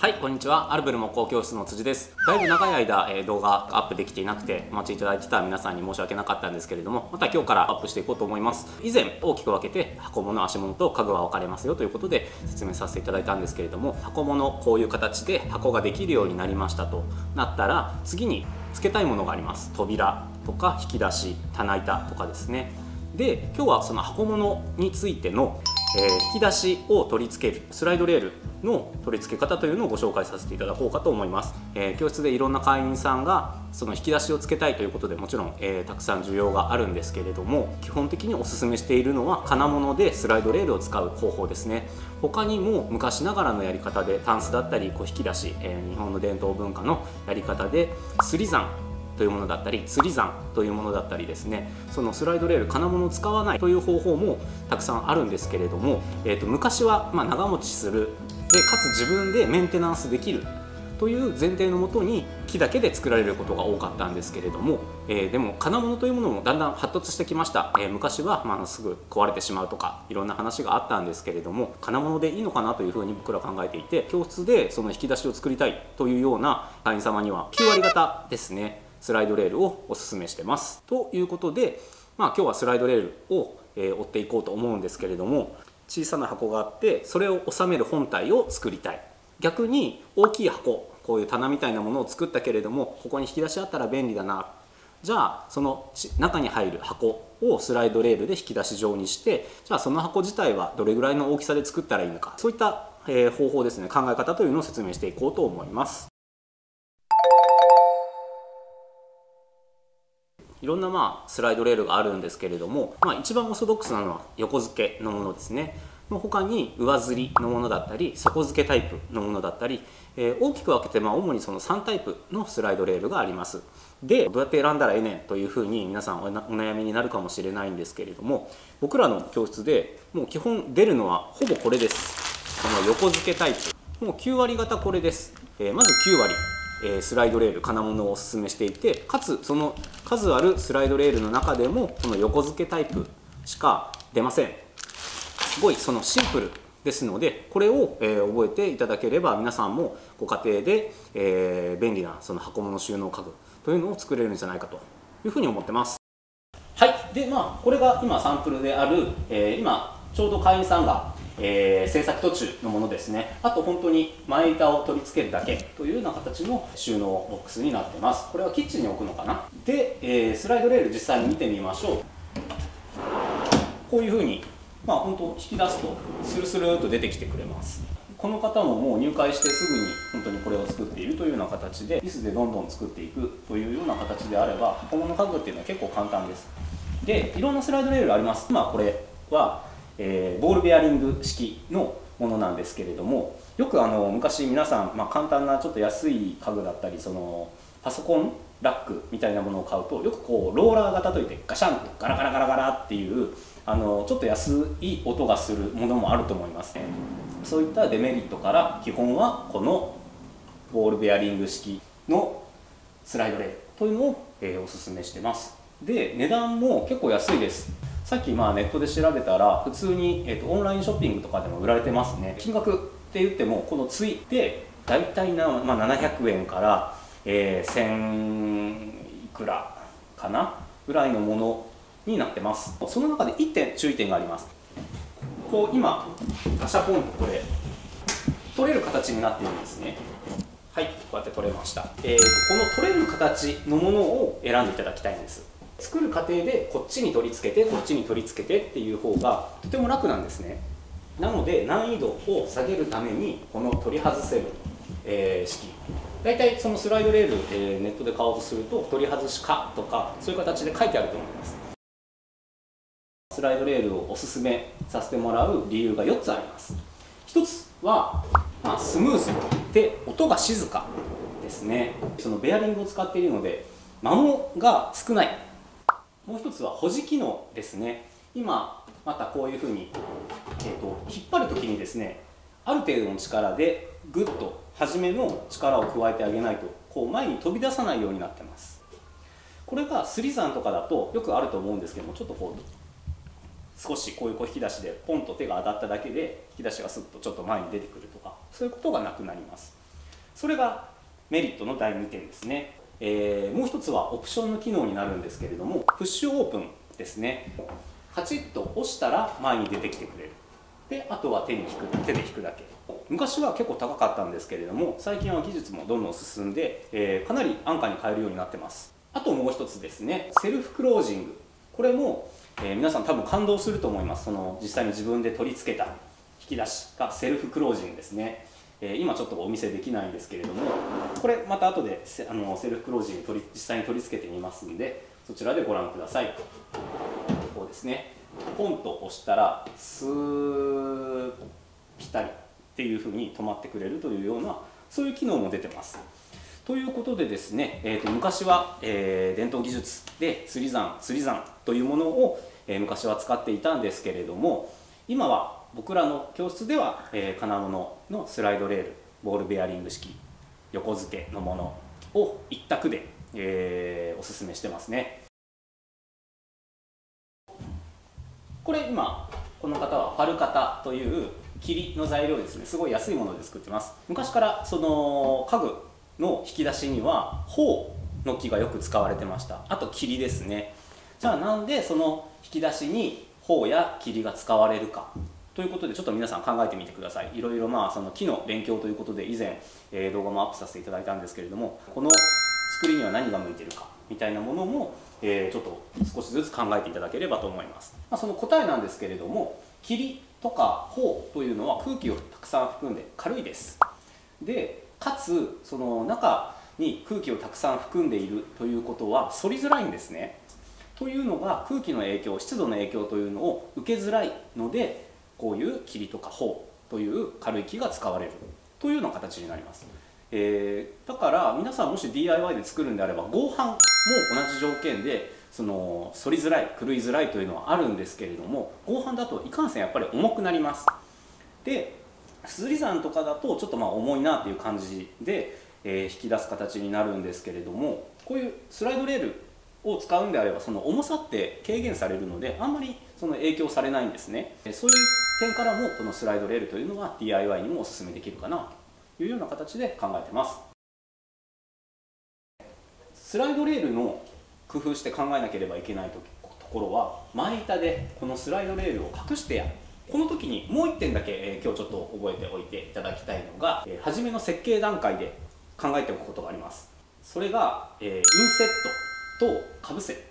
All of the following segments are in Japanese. はい、こんにちは。アルベル木工教室の辻です。だいぶ長い間、動画アップできていなくてお待ちいただいてた皆さんに申し訳なかったんですけれども、また今日からアップしていこうと思います。以前大きく分けて箱物、足物と家具は分かれますよということで説明させていただいたんですけれども、箱物こういう形で箱ができるようになりましたとなったら、次に付けたいものがあります。扉とか引き出し、棚板とかですね。で、今日はその箱物についての引き出しを取り付けるスライドレールの取り付け方というのをご紹介させていただこうかと思います。教室でいろんな会員さんがその引き出しをつけたいということで、もちろん、たくさん需要があるんですけれども、基本的におすすめしているのは金物でスライドレールを使う方法ですね。他にも昔ながらのやり方でタンスだったり小引き出し、日本の伝統文化のやり方で摺り算というものだったり吊り算というものだったりですね、そのスライドレール金物を使わないという方法もたくさんあるんですけれども、昔は長持ちするで、かつ自分でメンテナンスできるという前提のもとに木だけで作られることが多かったんですけれども、でも金物というものもだんだん発達してきました。昔はすぐ壊れてしまうとかいろんな話があったんですけれども、金物でいいのかなというふうに僕ら考えていて、教室でその引き出しを作りたいというような会員様には9割方ですね、スライドレールをおすすめしてます。ということで、今日はスライドレールを追っていこうと思うんですけれども、小さな箱があってそれを収める本体を作りたい。逆に大きい箱、こういう棚みたいなものを作ったけれども、ここに引き出しあったら便利だな。じゃあその中に入る箱をスライドレールで引き出し状にして、じゃあその箱自体はどれぐらいの大きさで作ったらいいのか、そういった方法ですね、考え方というのを説明していこうと思います。いろんなスライドレールがあるんですけれども、一番オーソドックスなのは横付けのものですね。他に上ずりのものだったり底付けタイプのものだったり、大きく分けて主にその3タイプのスライドレールがあります。で、どうやって選んだらええねんというふうに皆さんお悩みになるかもしれないんですけれども、僕らの教室でもう基本出るのはほぼこれです。この横付けタイプもう9割方これです。まず9割スライドレール金物をおすすめしていて、かつその数あるスライドレールの中でもこの横付けタイプしか出ません。すごいそのシンプルですので、これを覚えていただければ皆さんもご家庭で便利なその箱物収納家具というのを作れるんじゃないかというふうに思ってます。はい、でこれが今サンプルである、今ちょうど会員さんが制作途中のものですね。あと本当に前板を取り付けるだけというような形の収納ボックスになってます。これはキッチンに置くのかな。で、スライドレール実際に見てみましょう。こういうふうに本当引き出すとスルスルっと出てきてくれます。この方ももう入会してすぐに本当にこれを作っているというような形で、リスでどんどん作っていくというような形であれば箱物家具っていうのは結構簡単です。で、いろんなスライドレールがあります。これはボールベアリング式のものなんですけれども、よく昔皆さん、簡単なちょっと安い家具だったり、そのパソコンラックみたいなものを買うと、よくこうローラー型といってガシャンとガラガラガラガラっていうちょっと安い音がするものもあると思いますね。そういったデメリットから基本はこのボールベアリング式のスライドレールというのを、おすすめしてます。で、値段も結構安いです。さっきネットで調べたら普通に、オンラインショッピングとかでも売られてますね。金額って言ってもこのついて大体700円から、1000いくらかなぐらいのものになってます。その中で1点注意点があります。こう今ガシャポンとこれ取れる形になっているんですね。はい、こうやって取れました。この取れる形のものを選んでいただきたいんです。作る過程でこっちに取り付けてこっちに取り付けてっていう方がとても楽なんですね。なので難易度を下げるためにこの取り外せる、式、大体そのスライドレール、ネットで買おうとすると取り外し可とかそういう形で書いてあると思います。スライドレールをおすすめさせてもらう理由が4つあります。1つは、スムーズで音が静かですね。そのベアリングを使っているので摩耗が少ない。もう一つは保持機能ですね。今またこういうふうに、引っ張るときにですね、ある程度の力でぐっと初めの力を加えてあげないとこう前に飛び出さないようになってます。これが摺り算とかだとよくあると思うんですけども、ちょっとこう少しこういう引き出しでポンと手が当たっただけで引き出しがスッとちょっと前に出てくるとか、そういうことがなくなります。それがメリットの第2点ですね。もう一つはオプションの機能になるんですけれども、プッシュオープンですね。カチッと押したら前に出てきてくれる。であとは手で引くだけ。昔は結構高かったんですけれども、最近は技術もどんどん進んで、かなり安価に買えるようになってます。あともう一つですね、セルフクロージング。これも、皆さん多分感動すると思います。その実際に自分で取り付けた引き出しがセルフクロージングですね。今ちょっとお見せできないんですけれども、これまた後でセルフクロージング実際に取り付けてみますんで、そちらでご覧ください。こうですね、ポンと押したらスーッピタリっていう風に止まってくれるというような、そういう機能も出てます。ということでですね、昔は、伝統技術で釣り算というものを、昔は使っていたんですけれども、今は僕らの教室では、金物のスライドレール、ボールベアリング式、横付けのものを一択で、おすすめしてますね。これ今この方はファルカタという桐の材料ですね。すごい安いもので作ってます。昔からその家具の引き出しにはホウの木がよく使われてました。あと桐ですね。じゃあなんでその引き出しにホウや桐が使われるかということで、ちょっと皆さん考えてみてください。いろいろその木の勉強ということで以前、動画もアップさせていただいたんですけれども、この作りには何が向いてるかみたいなものも、ちょっと少しずつ考えていただければと思います。その答えなんですけれども、霧とか帆というのは空気をたくさん含んで軽いです。でかつその中に空気をたくさん含んでいるということは反りづらいんですね。というのが空気の影響、湿度の影響というのを受けづらいので、こういう桐とか帆という軽い木が使われるというような形になります。だから皆さんもし DIY で作るんであれば、合板も同じ条件でその反りづらい、狂いづらいというのはあるんですけれども、合板だといかんせんやっぱり重くなります。で摺り算とかだとちょっと重いなっていう感じで、引き出す形になるんですけれども、こういうスライドレールを使うんであればその重さって軽減されるので、あんまりその影響されないんですね。そういう点からもこのスライドレールというのは DIY にもおすすめできるかなというような形で考えてます。スライドレールの工夫して考えなければいけないところは、前板でこのスライドレールを隠してやる。この時にもう1点だけ、今日ちょっと覚えておいていただきたいのが、初めの設計段階で考えておくことがあります。それが、インセットとかぶせ、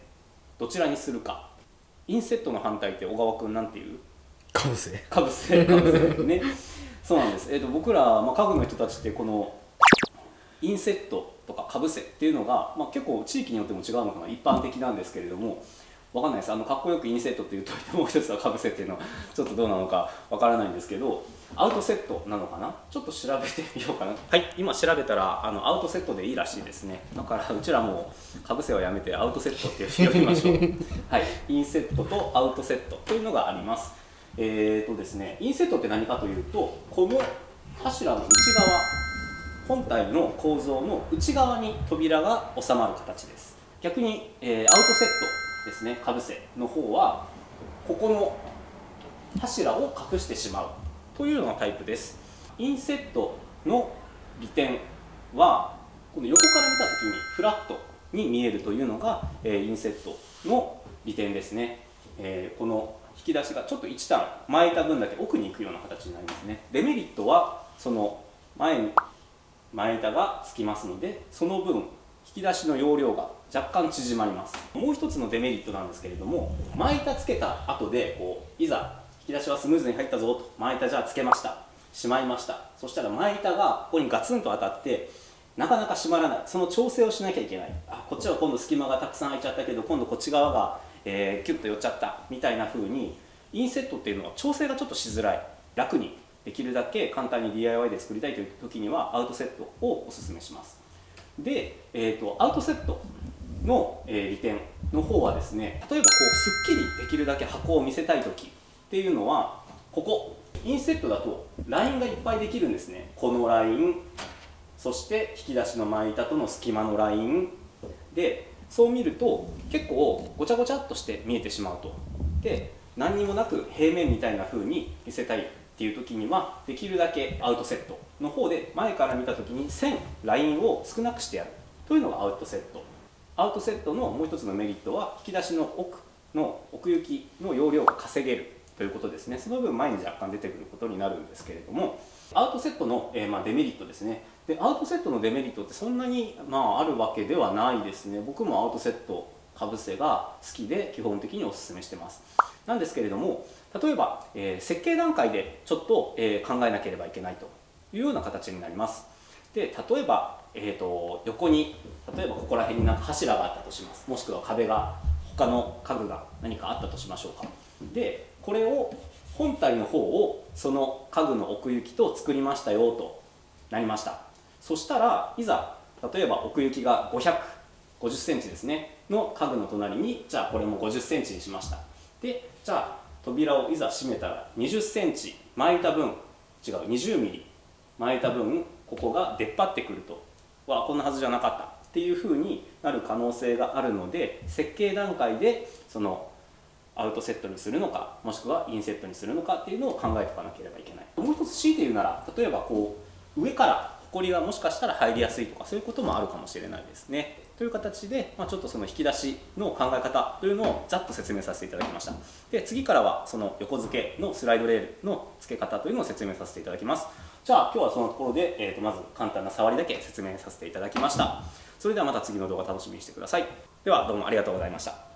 どちらにするか。インセットの反対って小川君なんていう？かぶせね。そうなんです。僕ら、家具の人たちってこのインセットとかかぶせっていうのが、結構地域によっても違うのかな、一般的なんですけれども、わかんないです。かっこよくインセットって言うといて、もう一つはかぶせっていうのはちょっとどうなのかわからないんですけど、アウトセットなのかな、ちょっと調べてみようかな。はい、今調べたらアウトセットでいいらしいですね。だからうちらもかぶせはやめてアウトセットって呼びましょうはい、インセットとアウトセットというのがあります。ですね、インセットって何かというと、この柱の内側、本体の構造の内側に扉が収まる形です。逆に、アウトセットですね、かぶせの方はここの柱を隠してしまうというようなタイプです。インセットの利点は、この横から見た時にフラットに見えるというのが、インセットの利点ですね。この引き出しがちょっと1段前板分だけ奥に行くような形になりますね。デメリットはその前板がつきますので、その分引き出しの容量が若干縮まります。もう一つのデメリットなんですけれども、前板つけた後でいざ引き出しはスムーズに入ったぞと、前板じゃあつけました、しまいました。そしたら前板がここにガツンと当たってなかなか閉まらない。その調整をしなきゃいけない。こっちは今度隙間がたくさん空いちゃったけど、今度こっち側がキュッと寄っちゃったみたいな風に、インセットっていうのは調整がちょっとしづらい。楽にできるだけ簡単に DIY で作りたいという時にはアウトセットをおすすめします。で、アウトセットの利点の方はですね、例えばすっきりできるだけ箱を見せたい時っていうのは、ここインセットだとラインがいっぱいできるんですね。このライン、そして引き出しの前板との隙間のラインで、そう見ると結構ごちゃごちゃっとして見えてしまうと。で何にもなく平面みたいな風に見せたいっていう時にはできるだけアウトセットの方で前から見た時に線ラインを少なくしてやるというのがアウトセット。アウトセットのもう一つのメリットは引き出しの奥行きの容量が稼げるということですね。その分前に若干出てくることになるんですけれども、アウトセットの、デメリットですね。でアウトセットのデメリットってそんなに、あるわけではないですね。僕もアウトセットかぶせが好きで基本的におすすめしてます。なんですけれども、例えば、設計段階でちょっと、考えなければいけないというような形になります。で例えば、横にここら辺になんか柱があったとします。もしくは壁が他の家具が何かあったとしましょうか。でこれを本体の方をその家具の奥行きと作りましたよとなりました。そしたらいざ例えば奥行きが550センチですねの家具の隣に、じゃあこれも50センチにしました。でじゃあ扉をいざ閉めたら20センチ巻いた分20ミリ巻いた分ここが出っ張ってくると、わあこんなはずじゃなかったっていう風になる可能性があるので、設計段階でそのアウトセットにするのかもしくはインセットにするのかっていうのを考えておかなければいけない。もう一つ強いて言うなら、例えばこう上から埃がもしかしたら入りやすいとかそういうこともあるかもしれないですね。という形で、ちょっとその引き出しの考え方というのをざっと説明させていただきました。で次からはその横付けのスライドレールの付け方というのを説明させていただきます。じゃあ今日はそのところで、まず簡単な触りだけ説明させていただきました。それではまた次の動画楽しみにしてください。ではどうもありがとうございました。